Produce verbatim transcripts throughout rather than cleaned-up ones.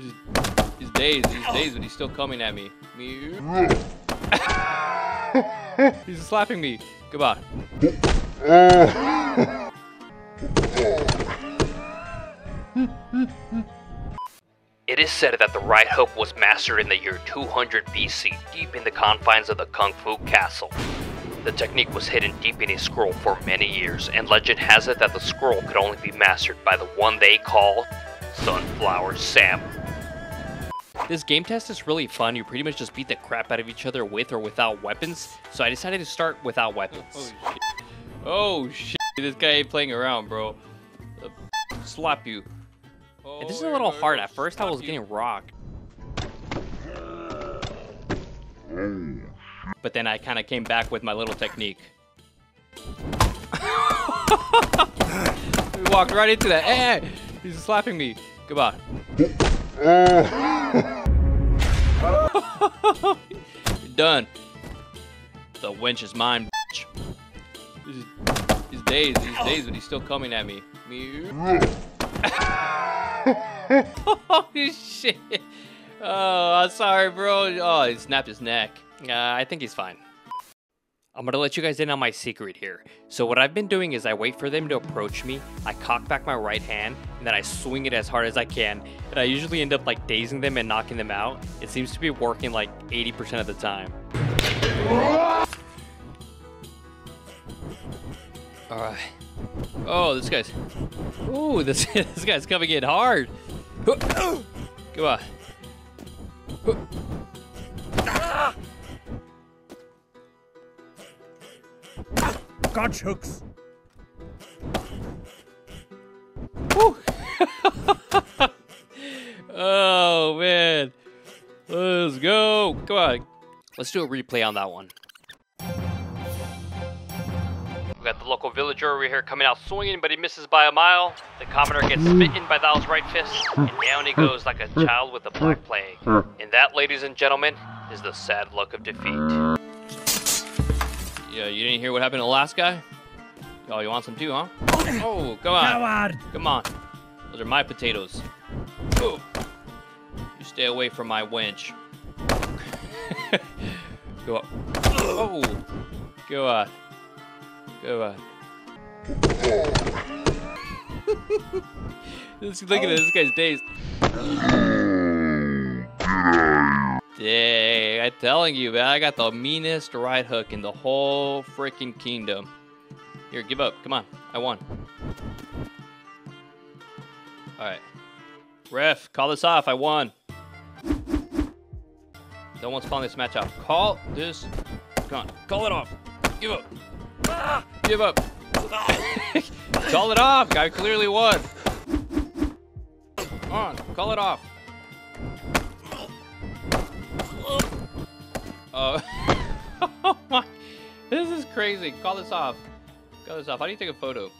He's, he's dazed. He's dazed, but he's still coming at me. Me. He's slapping me. Come on. It is said that the right hook was mastered in the year two hundred B C, deep in the confines of the Kung Fu Castle. The technique was hidden deep in a scroll for many years, and legend has it that the scroll could only be mastered by the one they call SunflowerSamu. This game test is really fun. You pretty much just beat the crap out of each other with or without weapons, so I decided to start without weapons. Oh, shit. Oh, shit. This guy ain't playing around, bro. Uh, slap you. Oh, and this is a little hard. At first, I was getting rocked. But then I kind of came back with my little technique. We walked right into that. Hey, hey, he's slapping me. Come on. Done. The winch is mine, bitch. He's, he's dazed. He's dazed, but he's still coming at me. Me. Holy shit. Oh, I'm sorry, bro. Oh, he snapped his neck. Uh, I think he's fine. I'm gonna let you guys in on my secret here. So what I've been doing is I wait for them to approach me, I cock back my right hand, and then I swing it as hard as I can, and I usually end up like dazing them and knocking them out. It seems to be working like eighty percent of the time. Alright. Oh, this guy's... Ooh, this, this guy's coming in hard. Come on. Got hooks. Oh man, let's go. Come on, let's do a replay on that one. We got the local villager over here coming out swinging, but he misses by a mile. The commoner gets smitten by Thal's right fist, and down he goes like a child with the black plague. And that, ladies and gentlemen, is the sad luck of defeat. Yeah, you didn't hear what happened to the last guy? Oh, you want some too, huh? Oh, come on. Coward. Come on. Those are my potatoes. Oh. You stay away from my winch. Go on. Oh. Go on. Go on. Look at this. This guy's dazed. Dang, I'm telling you, man, I got the meanest right hook in the whole freaking kingdom. Here, give up. Come on. I won. Alright. Ref, call this off. I won. No one's calling this match off. Call this. Come on. Call it off. Give up. Ah, give up. Call it off. I clearly won. Come on. Call it off. Oh. Oh my, this is crazy. Call this off. Call this off. How do you take a photo?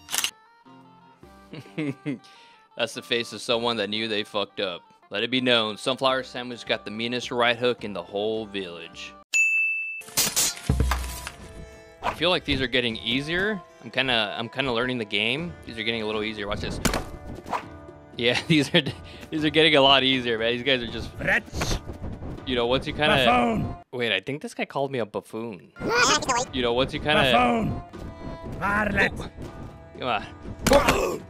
That's the face of someone that knew they fucked up. Let it be known, SunflowerSamu's got the meanest right hook in the whole village. I feel like these are getting easier. I'm kind of I'm kind of learning the game. These are getting a little easier. Watch this. Yeah, these are these are getting a lot easier, man. These guys are just Rats. You know, once you kind of... Wait, I think this guy called me a buffoon. You know, once you kind of... Buffoon! Come on. Come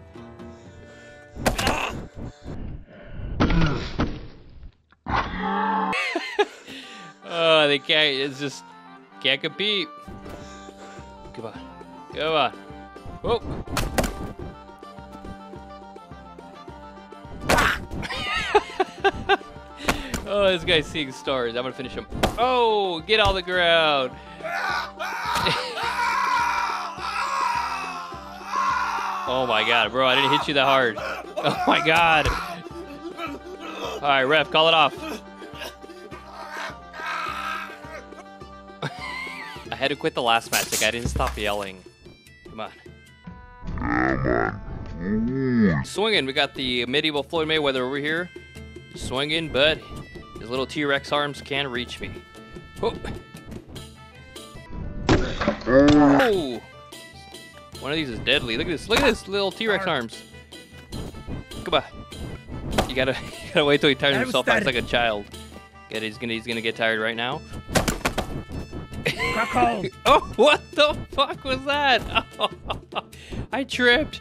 on. Oh, they can't... It's just... Can't compete. Come on. Come on. Whoa. Oh, this guy's seeing stars. I'm gonna finish him. Oh, get on the ground. Oh my god, bro, I didn't hit you that hard. Oh my god. All right, ref, call it off. I had to quit the last match. Like, I didn't stop yelling. Come on. Swinging, we got the medieval Floyd Mayweather over here. Swinging, but... his little T-Rex arms can't reach me. Oh. Oh! One of these is deadly. Look at this. Look at this little T-Rex arms. Come on. You gotta, you gotta wait till he tires himself out like a child. Good, he's gonna, he's gonna get tired right now. Oh, what the fuck was that? Oh, I tripped.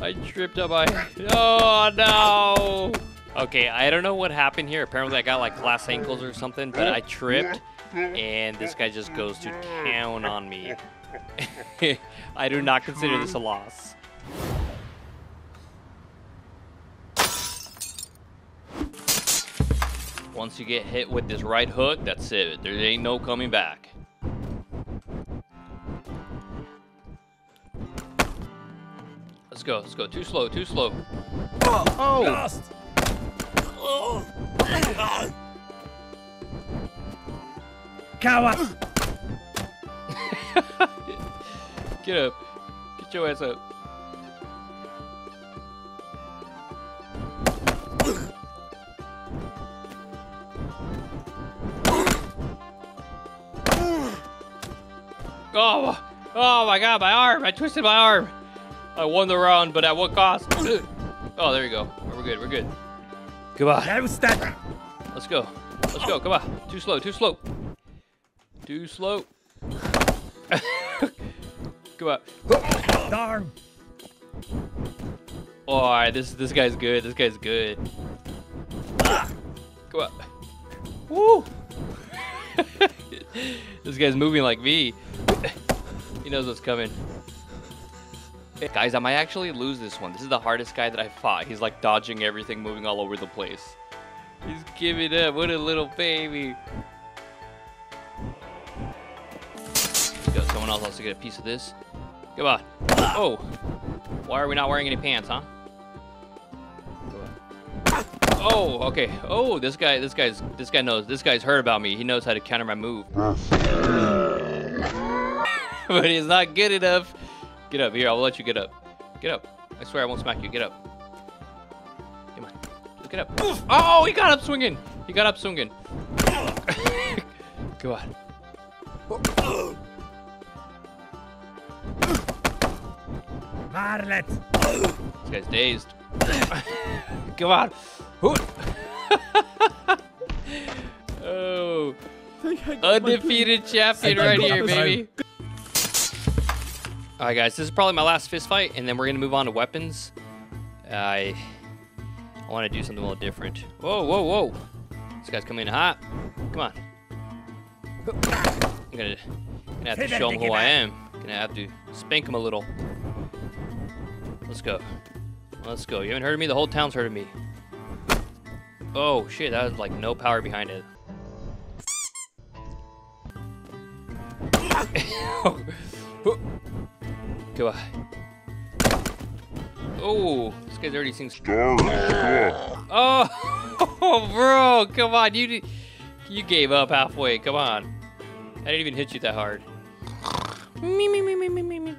I tripped up my... Oh, no. Okay, I don't know what happened here. Apparently, I got, like, glass ankles or something, but I tripped, and this guy just goes to town on me. I do not consider this a loss. Once you get hit with this right hook, that's it. There ain't no coming back. Let's go, let's go. Too slow, too slow. Oh! Oh. Lost. Oh. Oh. Coward! Get up. Get your ass up. Oh, oh my god, my arm. I twisted my arm. I won the round, but at what cost? Oh, there you go. We're good, we're good. Come on. Let's go. Let's go, come on. Too slow, too slow. Too slow. Come on. Darn. Oh, all right, this, this guy's good. This guy's good. Come on. Woo. This guy's moving like me. He knows what's coming. Guys, I might actually lose this one. This is the hardest guy that I fought. He's like dodging everything, moving all over the place. He's giving up. What a little baby. Go. Someone else has to get a piece of this. Come on. Oh. Why are we not wearing any pants, huh? Oh, okay. Oh, this guy, this guy's, this guy knows. This guy's heard about me. He knows how to counter my move. But he's not good enough. Get up here. I'll let you get up. Get up. I swear I won't smack you. Get up. Come on. Just get up. Oof. Oh, he got up swinging. He got up swinging. Come on. Marlet. This guy's dazed. Come on. Oh. Undefeated champion right here, baby. All right, guys, this is probably my last fist fight, and then we're gonna move on to weapons. I I want to do something a little different. Whoa, whoa, whoa! This guy's coming in hot. Come on. I'm gonna, gonna have to show him who I am. Gonna have to spank him a little. Let's go. Let's go. You haven't heard of me? The whole town's heard of me. Oh shit! That was like no power behind it. Come on. Oh, this guy's already seen. Oh, oh, bro, come on, you did, you gave up halfway. Come on, I didn't even hit you that hard. Me, me, me, me, me, me, me.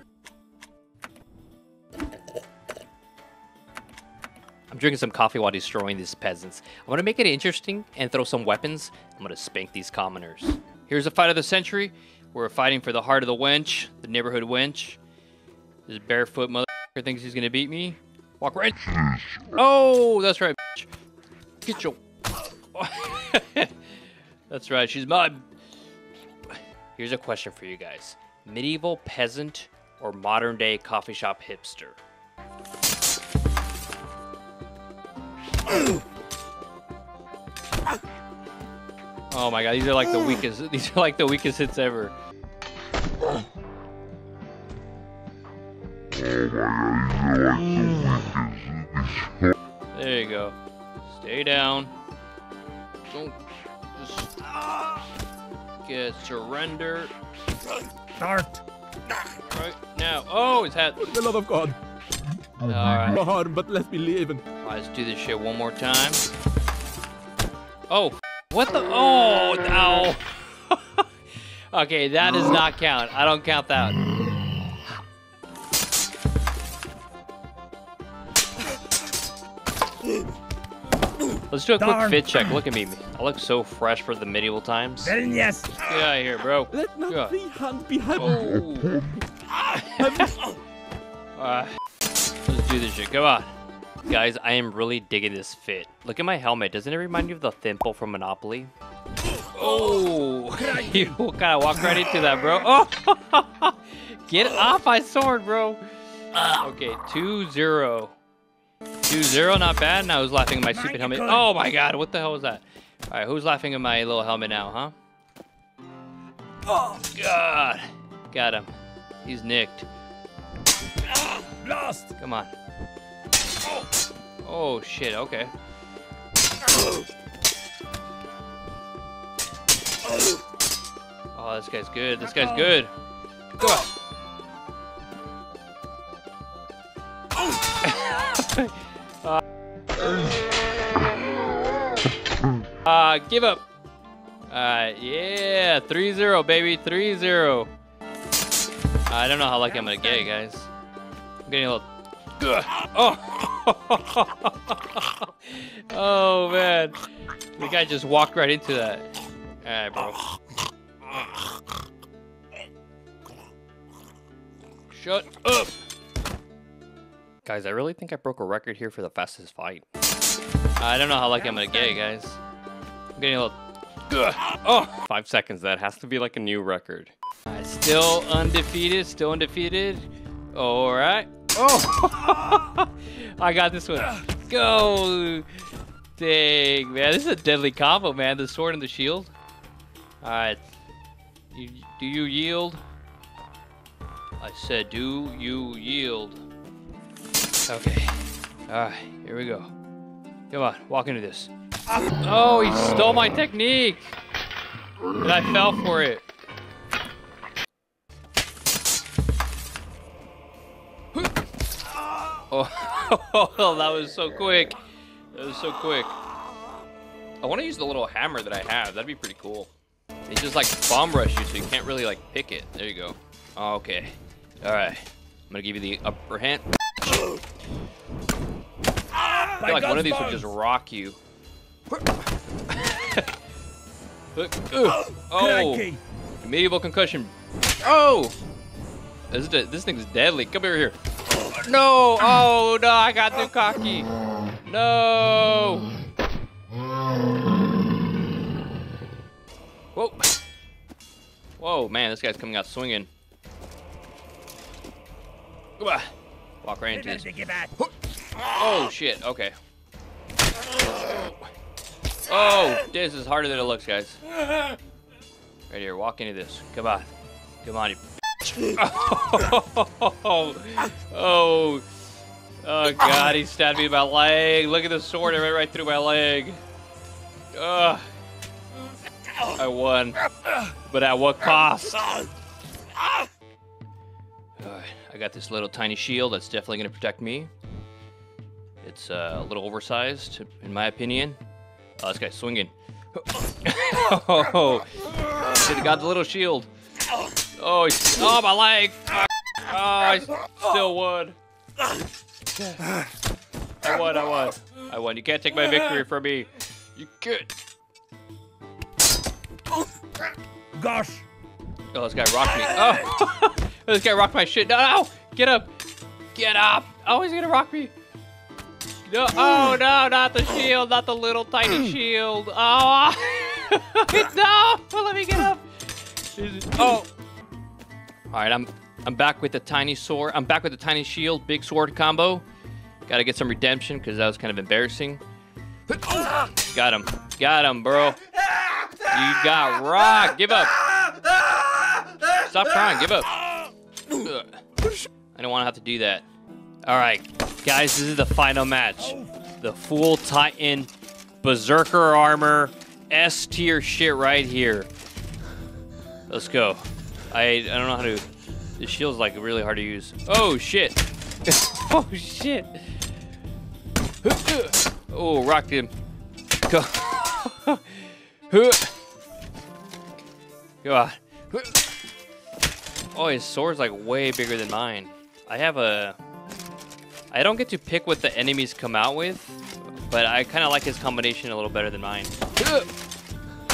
I'm drinking some coffee while destroying these peasants. I want to make it interesting and throw some weapons. I'm gonna spank these commoners. Here's the fight of the century. We're fighting for the heart of the wench, the neighborhood wench. This barefoot motherfucker thinks he's gonna beat me. Walk right. Oh, that's right, bitch. Get your. That's right, she's mine. Here's a question for you guys. Medieval peasant or modern day coffee shop hipster? Oh my god, these are like the weakest, these are like the weakest hits ever. There you go. Stay down. Don't just get surrender. Start. Right now. Oh, his hat. For the love of God. All right. No harm, but let me live. Let's do this shit one more time. Oh, what the? Oh, ow. Okay, that does not count. I don't count that. Let's do a Darn. quick fit check. Look at me. I look so fresh for the medieval times. Yes. Get out of here, bro. Let not yeah. the hand be oh. All right. Let's do this shit. Come on. Guys, I am really digging this fit. Look at my helmet. Doesn't it remind you of the thimble from Monopoly? Oh, you kind of walked right into that, bro. Oh, get off my sword, bro. Okay, two zero. two zero, not bad. And I was laughing at my stupid helmet. Oh my god, what the hell was that? All right, who's laughing at my little helmet now, huh? Oh, god. Got him. He's nicked. Lost. Come on. Oh, shit, okay. Oh, this guy's good. This guy's good. Go on. uh, uh, give up. Uh, yeah, three zero, baby, three zero. I don't know how lucky I'm gonna get, guys. I'm getting a little... Oh! Oh, man. The guy just walked right into that. Alright, bro. Shut up! Guys, I really think I broke a record here for the fastest fight. I don't know how lucky I'm gonna get, guys. I'm getting a little... Oh! Five seconds, that has to be like a new record. Alright, still undefeated, still undefeated. Alright. Oh, I got this one. Go. Dang, man. This is a deadly combo, man. The sword and the shield. All right. You, do you yield? I said, do you yield? Okay. All right. Here we go. Come on. Walk into this. Oh, he stole my technique. And I fell for it. Oh, that was so quick. That was so quick. I want to use the little hammer that I have. That'd be pretty cool. It just like bomb rush you, so you can't really like pick it. There you go. Oh, okay. All right. I'm going to give you the upper hand. I feel like one of these would just rock you. Oh. Medieval concussion. Oh. This, this thing's deadly. Come over here. No! Oh no! I got too cocky. No! Whoa! Whoa, man! This guy's coming out swinging. Come on! Walk right into this. Oh shit! Okay. Oh, this is harder than it looks, guys. Right here. Walk into this. Come on! Come on! You oh, oh, oh, God, he stabbed me in my leg. Look at the sword, it went right through my leg. Ugh. I won, but at what cost? All right, I got this little tiny shield that's definitely going to protect me. It's uh, a little oversized, in my opinion. Oh, this guy's swinging. Oh, should have got the little shield. Oh, oh, my leg! Oh, I still won. I won, I won. I won. You can't take my victory from me. You can't. Gosh. Oh, this guy rocked me. Oh, this guy rocked my shit. No, no, get up. Get up. Oh, he's gonna rock me. No, oh, no, not the shield. Not the little tiny shield. Oh, no, let me get up. Oh. All right, I'm I'm back with the tiny sword. I'm back with the tiny shield, big sword combo. Got to get some redemption because that was kind of embarrassing. Got him, got him, bro. You got rocked. Give up. Stop crying. Give up. Ugh. I don't want to have to do that. All right, guys, this is the final match. The full Titan Berserker armor, S tier shit right here. Let's go. I, I don't know how to... This shield's like really hard to use. Oh, shit. Oh, shit. Oh, rocked him. Go. Go on. Oh, his sword's like way bigger than mine. I have a... I don't get to pick what the enemies come out with, but I kind of like his combination a little better than mine.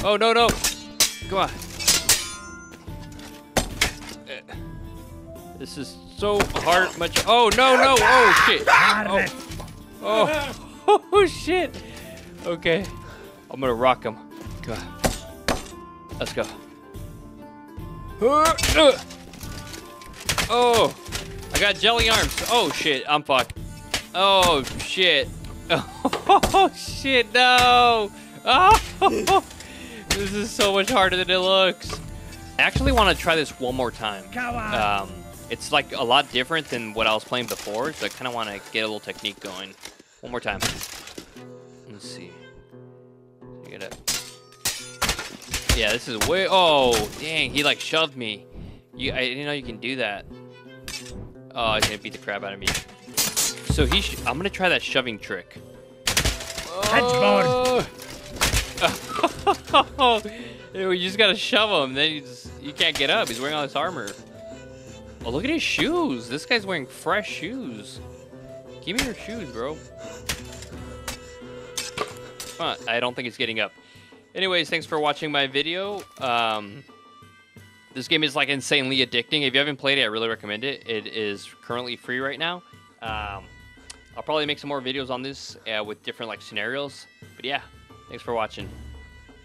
Oh, no, no. Come on. This is so hard. Much. Oh no no. Oh shit. Oh. Oh, oh shit. Okay. I'm gonna rock him. Come on. Let's go. Oh, I got jelly arms. Oh shit, I'm fucked. Oh shit. Oh shit, no. Oh, this is so much harder than it looks. I actually want to try this one more time. Um, it's like a lot different than what I was playing before, so I kind of want to get a little technique going. One more time. Let's see. You gotta... Yeah, this is way. Oh, dang! He like shoved me. You, I didn't know you can do that. Oh, he's gonna beat the crap out of me. So he, sh I'm gonna try that shoving trick. Oh. Oh. You just gotta shove him. Then you just you can't get up. He's wearing all this armor. Oh, look at his shoes. This guy's wearing fresh shoes. Give me your shoes, bro. Huh, I don't think he's getting up. Anyways, thanks for watching my video. Um, this game is like insanely addicting. If you haven't played it, I really recommend it. It is currently free right now. Um, I'll probably make some more videos on this uh, with different like scenarios. But yeah, thanks for watching.